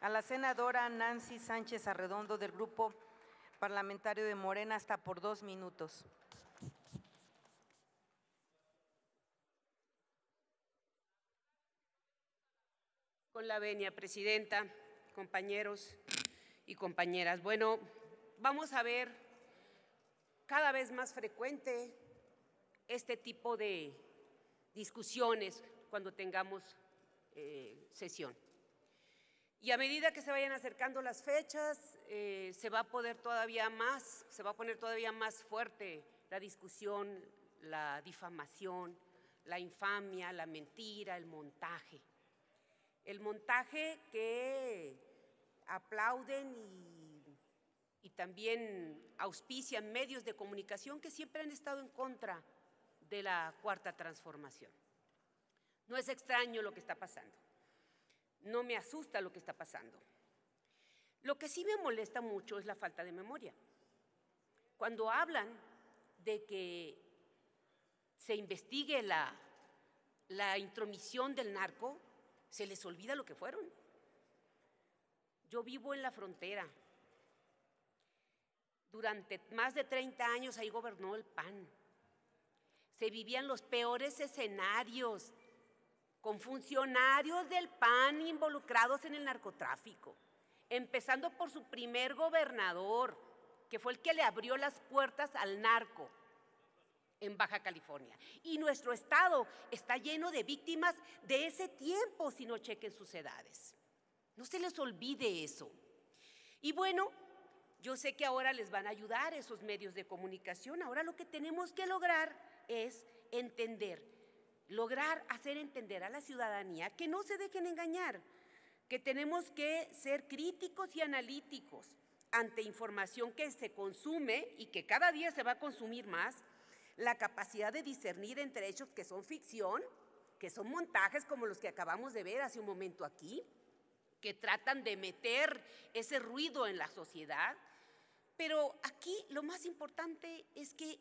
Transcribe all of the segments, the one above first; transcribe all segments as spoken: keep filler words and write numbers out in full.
a la senadora Nancy Sánchez Arredondo del Grupo Parlamentario de Morena hasta por dos minutos. Con la venia, presidenta, compañeros y compañeras. Bueno, vamos a ver cada vez más frecuente este tipo de discusiones cuando tengamos eh, sesión. Y a medida que se vayan acercando las fechas, eh, se va a poder todavía más, se va a poner todavía más fuerte la discusión, la difamación, la infamia, la mentira, el montaje. El montaje que aplauden y, y también auspician medios de comunicación que siempre han estado en contra de la Cuarta Transformación. No es extraño lo que está pasando, no me asusta lo que está pasando. Lo que sí me molesta mucho es la falta de memoria. Cuando hablan de que se investigue la, la intromisión del narco, se les olvida lo que fueron. Yo vivo en la frontera. Durante más de treinta años ahí gobernó el P A N. Se vivían los peores escenarios con funcionarios del P A N involucrados en el narcotráfico, empezando por su primer gobernador, que fue el que le abrió las puertas al narco en Baja California. Y nuestro estado está lleno de víctimas de ese tiempo, si no chequen sus edades. No se les olvide eso. Y bueno, yo sé que ahora les van a ayudar esos medios de comunicación. Ahora lo que tenemos que lograr es entender, lograr hacer entender a la ciudadanía que no se dejen engañar, que tenemos que ser críticos y analíticos ante información que se consume y que cada día se va a consumir más. La capacidad de discernir entre hechos que son ficción, que son montajes como los que acabamos de ver hace un momento aquí, que tratan de meter ese ruido en la sociedad. Pero aquí lo más importante es que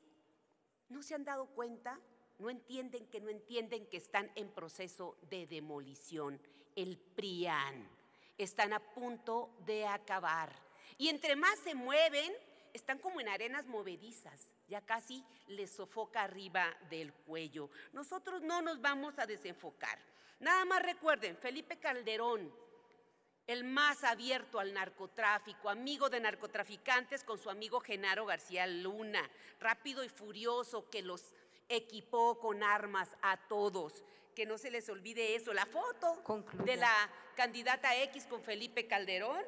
no se han dado cuenta, no entienden que no entienden que están en proceso de demolición, el PRIAN. Están a punto de acabar. Y entre más se mueven, están como en arenas movedizas, ya casi les sofoca arriba del cuello. Nosotros no nos vamos a desenfocar. Nada más recuerden, Felipe Calderón, el más abierto al narcotráfico, amigo de narcotraficantes con su amigo Genaro García Luna, Rápido y Furioso, que los equipó con armas a todos. Que no se les olvide eso, la foto Concluya. de la candidata X con Felipe Calderón.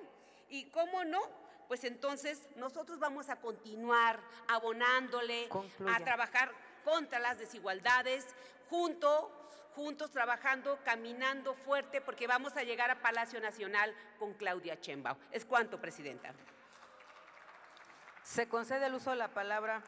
Y cómo no, pues entonces nosotros vamos a continuar abonándole, Concluya. a trabajar contra las desigualdades, junto, juntos trabajando, caminando fuerte, porque vamos a llegar a Palacio Nacional con Claudia Sheinbaum. Es cuanto, presidenta. Se concede el uso de la palabra.